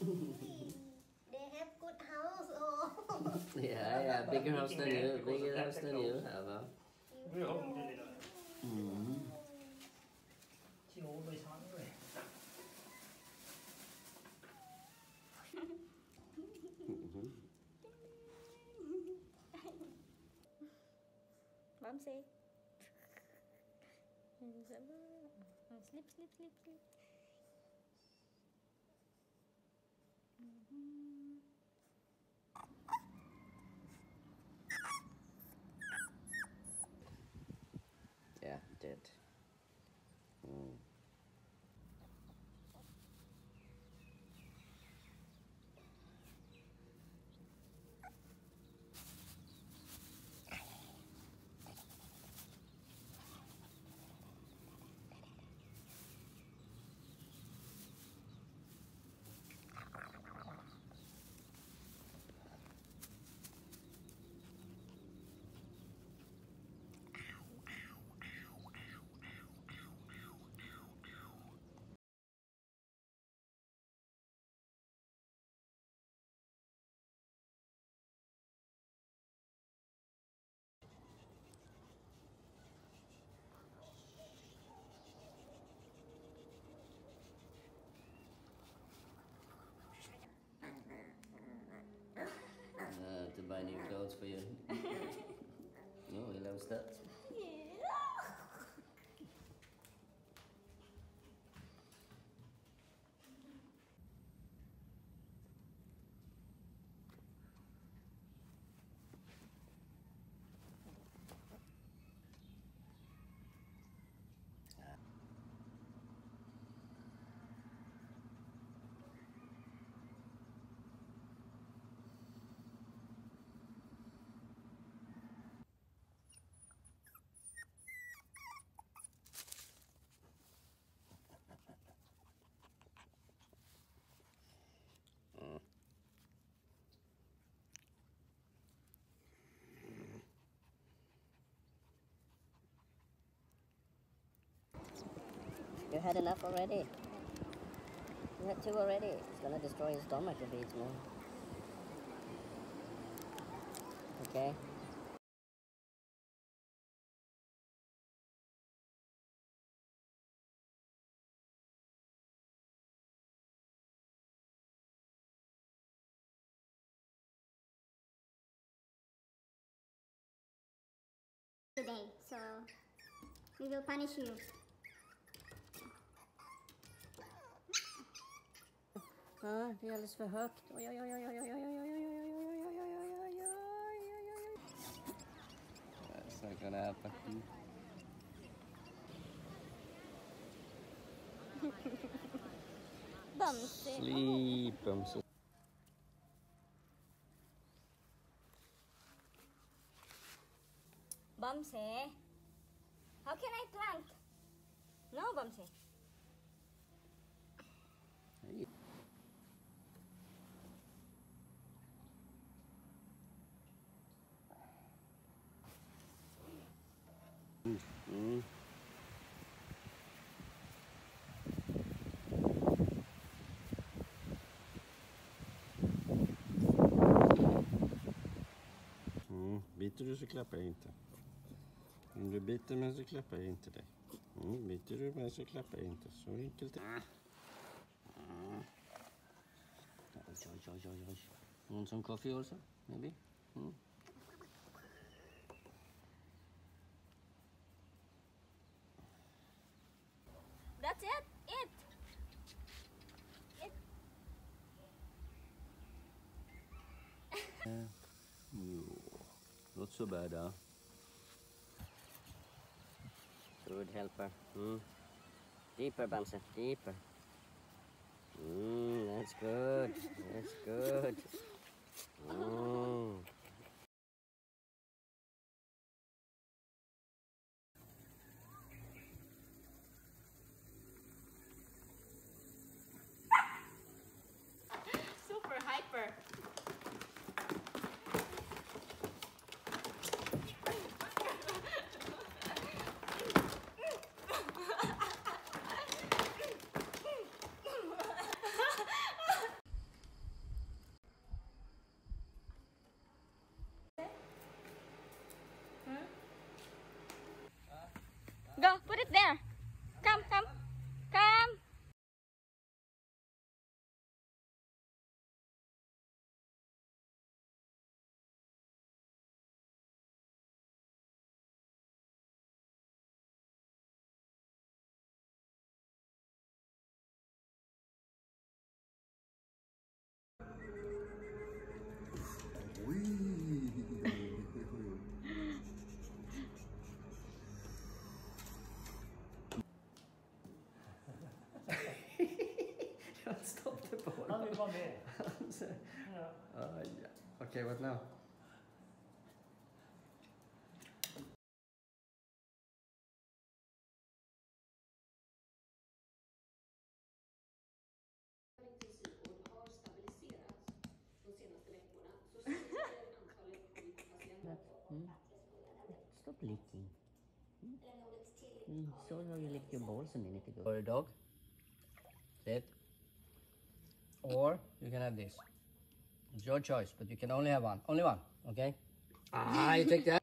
They have good house. Oh. Yeah, bigger house than you. Bigger house than you have. Bamse. Sleep, sleep, sleep, sleep. Yeah, did. To buy new clothes for you. Oh, he loves that. Yeah. You had enough already. You had two already. It's gonna destroy his stomach if he eats more. Okay. Today, so we will punish you. Ja, det är alldeles för högt. Oj, oj, oj, oj, oj, oj, oj, oj, oj, oj, oj, oj, oj. That's not gonna happen. Bamse. Sleep, Bamse. Bamse. How can I plant? No, Bamse. Hey. Mm-hmm. Biter du så klappar jag inte. Om du biter mig så klappar jag inte dig. Biter du mig så klappar jag inte. Så enkelt är det. Oj, oj, oj, oj. Want some coffee also? Maybe? That's it. It. Not so bad, huh? Good helper. Deeper, Bamse. Deeper. That's good. That's good. Oh. Super hyper. Put it there. Come, come, come. Don't stop the ball. Only one here. Yeah. Yeah. Okay, what now? Stop licking. So now you licked your balls a minute ago. For a dog, sit. Or you can have this. It's your choice, but you can only have one. Only one, okay? Ah, you take that.